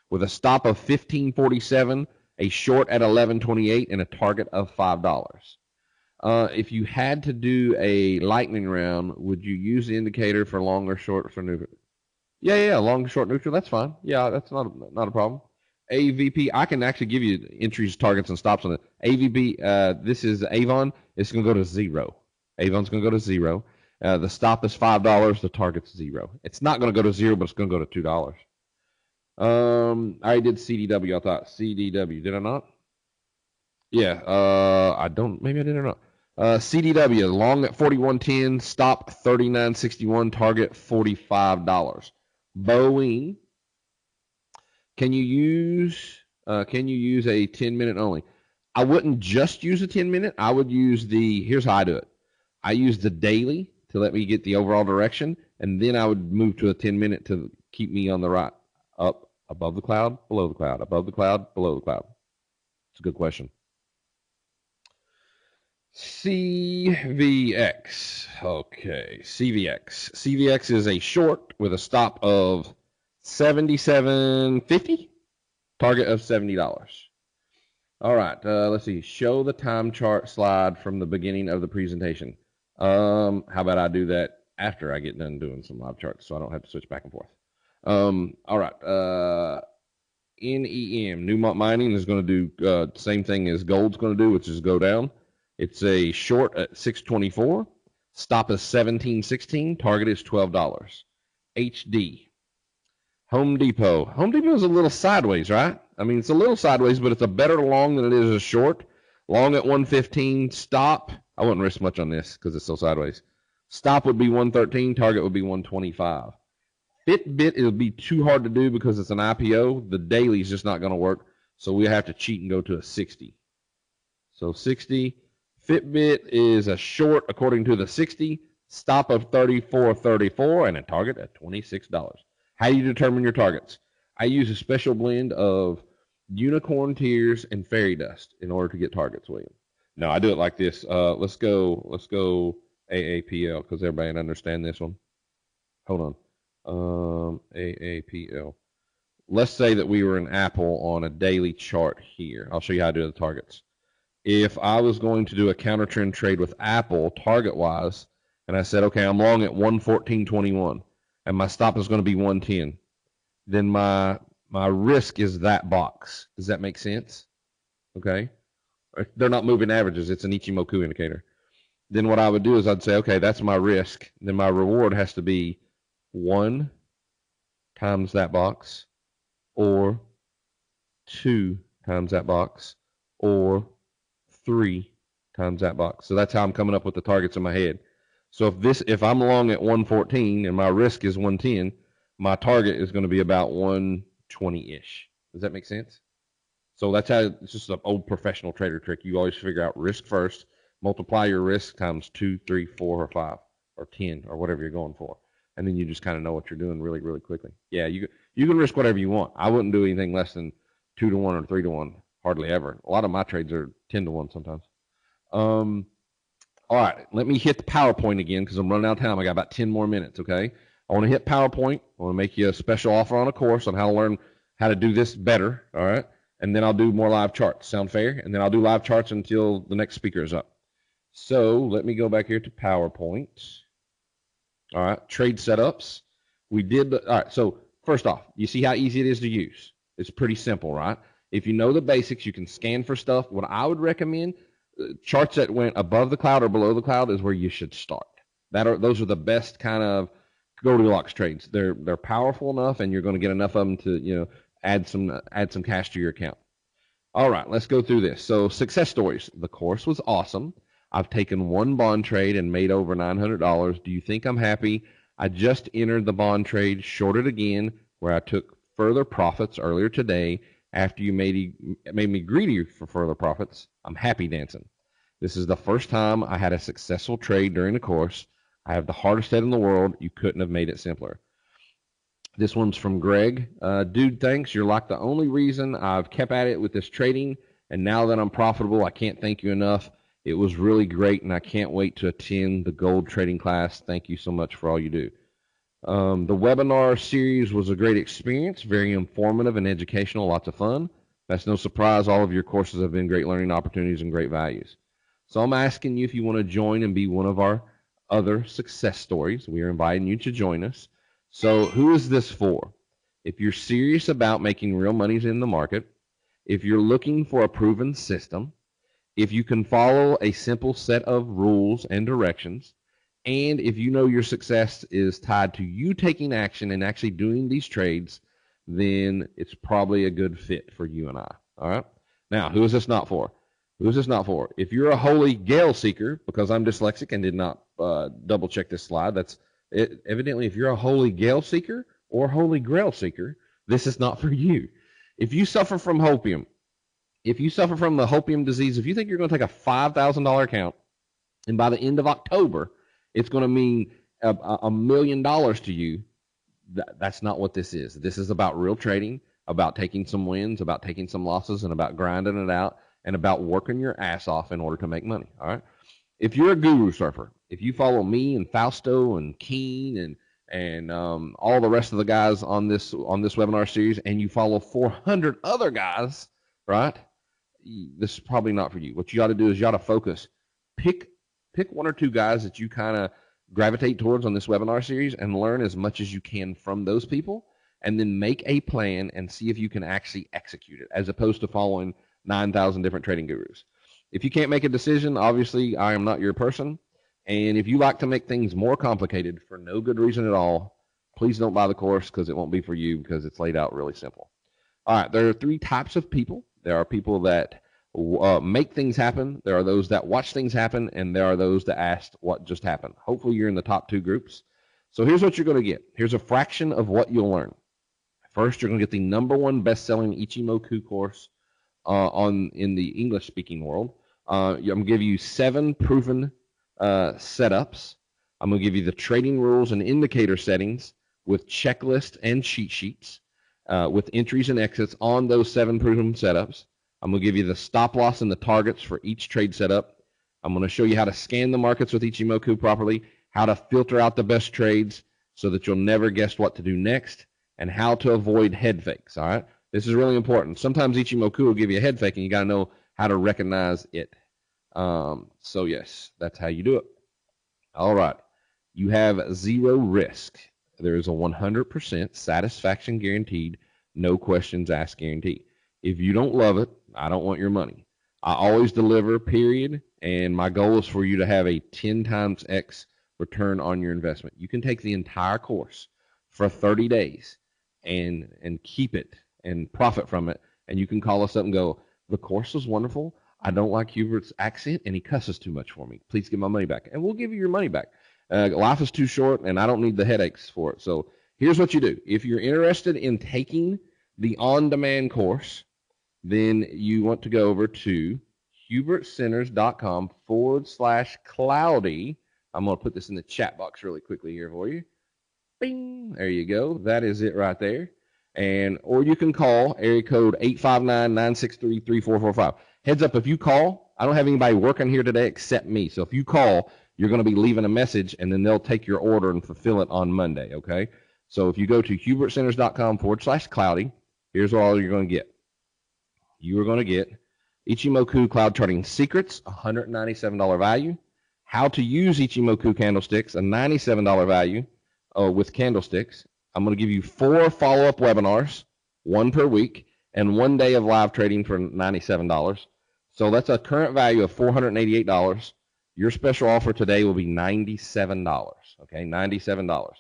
with a stop of fifteen forty-seven, a short at eleven twenty-eight, and a target of five dollars. Uh, if you had to do a lightning round, would you use the indicator for long or short for neutral? Yeah, yeah, long, short, neutral, that's fine. Yeah, that's not a, not a problem. A V P, I can actually give you entries, targets, and stops on it. A V P, uh, this is Avon. It's going to go to zero. Avon's going to go to zero. Uh, the stop is five dollars. The target's zero. It's not going to go to zero, but it's going to go to two dollars. Um, I did C D W, I thought. C D W, did I not? Yeah, uh, I don't, maybe I did or not. Uh, C D W, long at forty-one ten, stop thirty-nine sixty-one, target forty-five dollars. Boeing, can you use uh, can you use a ten-minute only? I wouldn't just use a ten-minute. I would use the, here's how I do it. I use the daily to let me get the overall direction, and then I would move to a ten-minute to keep me on the right, up, above the cloud, below the cloud, above the cloud, below the cloud. It's a good question. C V X. Okay, C V X. C V X is a short with a stop of seventy-seven fifty, target of seventy dollars. All right, uh, let's see. Show the time chart slide from the beginning of the presentation. Um, how about I do that after I get done doing some live charts so I don't have to switch back and forth? Um, all right. Uh, N E M, Newmont Mining, is going to do uh, same thing as gold's going to do, which is go down. It's a short at six twenty-four. Stop is seventeen sixteen. Target is twelve dollars. H D. Home Depot. Home Depot is a little sideways, right? I mean, it's a little sideways, but it's a better long than it is a short. Long at one fifteen. Stop. I wouldn't risk much on this because it's so sideways. Stop would be one thirteen. Target would be one twenty-five. Fitbit, it'll be too hard to do because it's an I P O. The daily is just not going to work, so we have to cheat and go to a sixty. So sixty. Fitbit is a short according to the sixty. Stop of thirty-four thirty-four and a target at twenty-six dollars. How do you determine your targets? I use a special blend of unicorn tears and fairy dust in order to get targets, William. No, I do it like this. Uh, let's go. Let's go A A P L because everybody understand this one. Hold on. Um, A A P L. Let's say that we were an Apple on a daily chart here. I'll show you how to do the targets. If I was going to do a counter trend trade with Apple target wise, and I said, okay, I'm long at one fourteen twenty-one, and my stop is going to be one ten, then my my risk is that box. Does that make sense? Okay. They're not moving averages. It's an Ichimoku indicator. Then what I would do is I'd say, okay, that's my risk. Then my reward has to be one times that box, or two times that box, or three times that box. So that's how I'm coming up with the targets in my head. So if this, if I'm long at one fourteen and my risk is one ten, my target is going to be about one twenty-ish. Does that make sense? So that's how, it's just an old professional trader trick. You always figure out risk first, multiply your risk times two, three, four, or five, or ten, or whatever you're going for. And then you just kind of know what you're doing really, really quickly. Yeah, you you can risk whatever you want. I wouldn't do anything less than two to one or three to one, hardly ever. A lot of my trades are ten to one sometimes. Um, all right, let me hit the PowerPoint again because I'm running out of time. I got about ten more minutes. Okay, I want to hit PowerPoint. I want to make you a special offer on a course on how to learn how to do this better. All right, and then I'll do more live charts. Sound fair? And then I'll do live charts until the next speaker is up. So let me go back here to PowerPoint. All right, trade setups. We did, all right, so first off, you see how easy it is to use. It's pretty simple, right? If you know the basics, you can scan for stuff. What I would recommend, uh, charts that went above the cloud or below the cloud is where you should start. That are, those are the best kind of Goldilocks trades. They're they're powerful enough, and you're going to get enough of them to, you know, add some uh, add some cash to your account. All right, let's go through this. So success stories. The course was awesome. I've taken one bond trade and made over nine hundred dollars. Do you think I'm happy? I just entered the bond trade, shorted again, where I took further profits earlier today. After you made, made me greedy for further profits, I'm happy dancing. This is the first time I had a successful trade during the course. I have the hardest head in the world. You couldn't have made it simpler. This one's from Greg. Uh, Dude, thanks. You're like the only reason I've kept at it with this trading, and now that I'm profitable, I can't thank you enough. It was really great, and I can't wait to attend the gold trading class. Thank you so much for all you do. Um, the webinar series was a great experience, very informative and educational, lots of fun. That's no surprise. All of your courses have been great learning opportunities and great values. So I'm asking you if you want to join and be one of our other success stories. We are inviting you to join us. So who is this for? If you're serious about making real monies in the market, if you're looking for a proven system, if you can follow a simple set of rules and directions, and if you know your success is tied to you taking action and actually doing these trades, then it's probably a good fit for you and I. All right. Now, who is this not for? Who is this not for? If you're a holy grail seeker, because I'm dyslexic and did not uh, double check this slide, that's it, evidently if you're a holy grail seeker or holy grail seeker, this is not for you. If you suffer from hopium, if you suffer from the hopium disease, if you think you're going to take a five thousand dollar account and by the end of October, it's going to mean a, a million dollars to you, that, that's not what this is. This is about real trading, about taking some wins, about taking some losses, and about grinding it out, and about working your ass off in order to make money. All right. If you're a guru surfer, if you follow me and Fausto and Keene and and um, all the rest of the guys on this on this webinar series, and you follow four hundred other guys, right? This is probably not for you. What you ought to do is you ought to focus. Pick pick one or two guys that you kind of gravitate towards on this webinar series and learn as much as you can from those people. and then make a plan and see if you can actually execute it, as opposed to following nine thousand different trading gurus. If you can't make a decision, obviously I am not your person. And if you like to make things more complicated for no good reason at all, please don't buy the course, because it won't be for you, because it's laid out really simple. All right, there are three types of people. There are people that uh, make things happen. There are those that watch things happen. And there are those that ask what just happened. Hopefully you're in the top two groups. So here's what you're going to get. Here's a fraction of what you'll learn. First, you're going to get the number one best-selling Ichimoku course uh, on in the English-speaking world. Uh, I'm going to give you seven proven uh, setups. I'm going to give you the trading rules and indicator settings with checklists and cheat sheets, uh, with entries and exits on those seven proven setups. I'm going to give you the stop loss and the targets for each trade setup. I'm going to show you how to scan the markets with Ichimoku properly, how to filter out the best trades so that you'll never guess what to do next, and how to avoid head fakes, all right? This is really important. Sometimes Ichimoku will give you a head fake, and you got to know how to recognize it. Um, so, yes, that's how you do it. All right. You have zero risk. There is a one hundred percent satisfaction guaranteed, no questions asked guarantee. If you don't love it, I don't want your money. I always deliver, period, and my goal is for you to have a ten times X return on your investment. You can take the entire course for thirty days. And and keep it and profit from it, and you can call us up and go, the course was wonderful, I don't like Hubert's accent and he cusses too much for me, please give my money back. And we'll give you your money back. Uh, life is too short and I don't need the headaches for it. So here's what you do. If you're interested in taking the on-demand course, then you want to go over to HubertSenters.com forward slash cloudy. I'm going to put this in the chat box really quickly here for you. Bing. There you go. That is it right there. And or you can call area code eight five nine, nine six three, three four four five. Heads up, if you call, I don't have anybody working here today except me. So if you call, you're going to be leaving a message, and then they'll take your order and fulfill it on Monday, okay? So if you go to HubertSenters.com forward slash cloudy, here's all you're going to get. You are going to get Ichimoku Cloud Charting Secrets, one hundred ninety-seven dollars value. How to use Ichimoku Candlesticks, a ninety-seven dollars value. Uh, with candlesticks. I'm going to give you four follow-up webinars, one per week, and one day of live trading for ninety-seven dollars. So that's a current value of four hundred eighty-eight dollars. Your special offer today will be ninety-seven dollars, okay, ninety-seven dollars.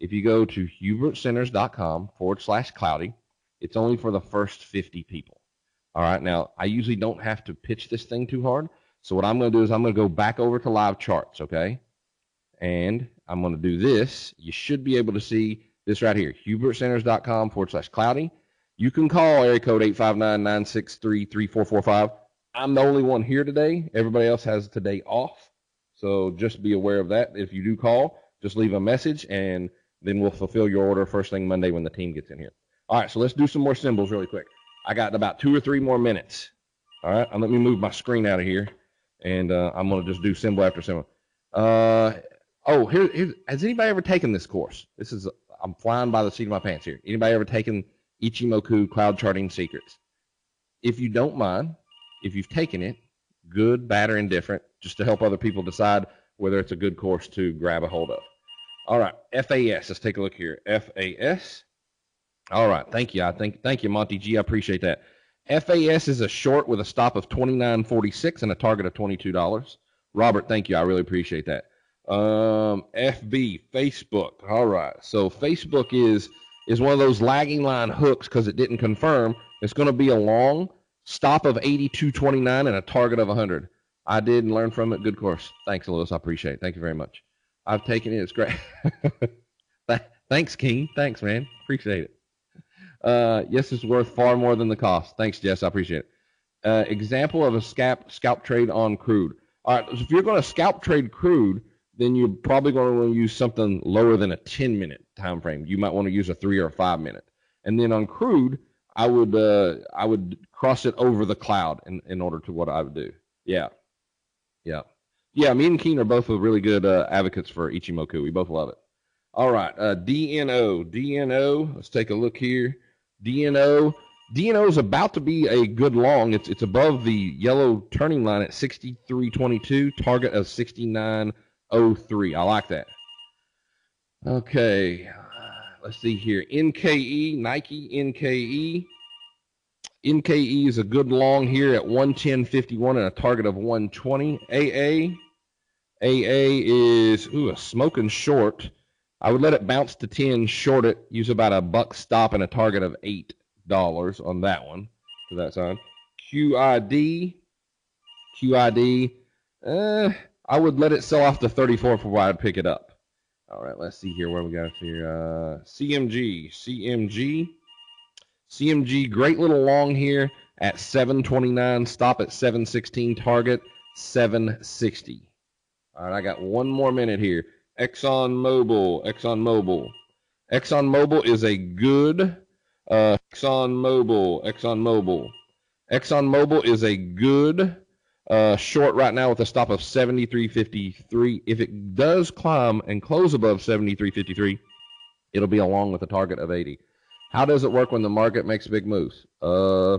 If you go to HubertSenters.com forward slash cloudy, it's only for the first fifty people. All right, now, I usually don't have to pitch this thing too hard, so what I'm going to do is I'm going to go back over to live charts, okay, and I'm going to do this. You should be able to see this right here, HubertSenters.com forward slash cloudy. You can call area code eight five nine, nine six three, three four four five. I'm the only one here today. Everybody else has today off, so just be aware of that. If you do call, just leave a message, and then we'll fulfill your order first thing Monday when the team gets in here. All right, so let's do some more symbols really quick. I got about two or three more minutes. All right, let me move my screen out of here, and uh, I'm going to just do symbol after symbol. Uh... Oh, here, here, has anybody ever taken this course? This is, I'm flying by the seat of my pants here. Anybody ever taken Ichimoku Cloud Charting Secrets? If you don't mind, if you've taken it, good, bad, or indifferent, just to help other people decide whether it's a good course to grab a hold of. All right, F A S. Let's take a look here. F A S. All right, thank you. I think, thank you, Monty G. I appreciate that. F A S is a short with a stop of twenty-nine forty-six and a target of twenty-two dollars. Robert, thank you. I really appreciate that. Um, F B, Facebook. All right. So Facebook is, is one of those lagging line hooks because it didn't confirm. It's going to be a long stop of eighty-two twenty-nine and a target of one hundred. I did and learned from it. Good course. Thanks, Lewis. I appreciate it. Thank you very much. I've taken it. It's great. Thanks, King. Thanks, man. Appreciate it. Uh, yes, it's worth far more than the cost. Thanks, Jess. I appreciate it. Uh, example of a scalp, scalp trade on crude. All right. So if you're going to scalp trade crude, then you're probably going to want to use something lower than a ten-minute time frame. You might want to use a three or a five-minute. And then on crude, I would uh, I would cross it over the cloud in, in order to what I would do. Yeah, yeah, yeah. Me and Keene are both really good uh, advocates for Ichimoku. We both love it. All right, uh, D N O, D N O. Let's take a look here. D N O, D N O is about to be a good long. It's it's above the yellow turning line at sixty-three twenty-two. Target of sixty-nine oh three. I like that. Okay, Let's see here. N K E, Nike, N K E. N K E is a good long here at one ten fifty-one and a target of one twenty. A A. A A is, ooh, a smoking short. I would let it bounce to ten, short it, use about a buck stop and a target of eight dollars on that one. So that's on. Q I D. Q I D. Uh, I would let it sell off to thirty-four before I'd pick it up. All right, let's see here. What do we got here? Uh, C M G. C M G. C M G, great little long here at seven twenty-nine. Stop at seven sixteen. Target seven sixty. All right, I got one more minute here. ExxonMobil, ExxonMobil. ExxonMobil is a good, uh, ExxonMobil, ExxonMobil. ExxonMobil is a good uh, short right now with a stop of seventy-three fifty-three. If it does climb and close above seventy-three fifty-three, it'll be a long with a target of eighty. How does it work when the market makes big moves? Uh,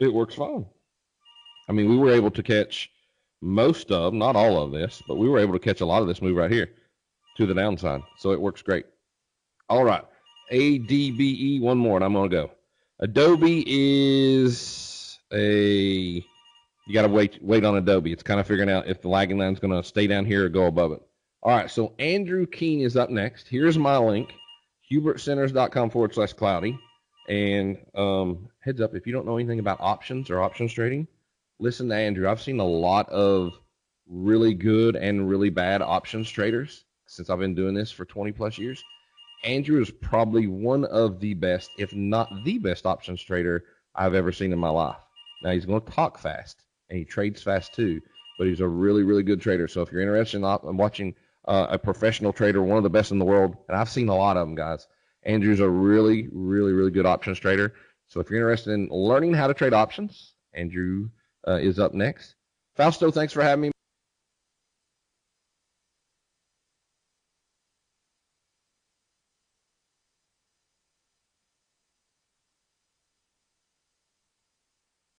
it works fine. I mean, we were able to catch most of, not all of this, but we were able to catch a lot of this move right here to the downside. So it works great. All right. A D B E, one more, and I'm going to go. Adobe is a, you got to wait wait on Adobe. It's kind of figuring out if the lagging line is going to stay down here or go above it. All right. So Andrew Keene is up next. Here's my link, HubertCenters.com forward slash cloudy. And um, heads up, if you don't know anything about options or options trading, listen to Andrew. I've seen a lot of really good and really bad options traders since I've been doing this for twenty plus years. Andrew is probably one of the best, if not the best options trader I've ever seen in my life. Now, he's going to talk fast, and he trades fast too, but he's a really, really good trader. So if you're interested in op- watching uh, a professional trader, one of the best in the world, and I've seen a lot of them, guys, Andrew's a really, really, really good options trader. So if you're interested in learning how to trade options, Andrew... Uh, is up next. Fausto, thanks for having me.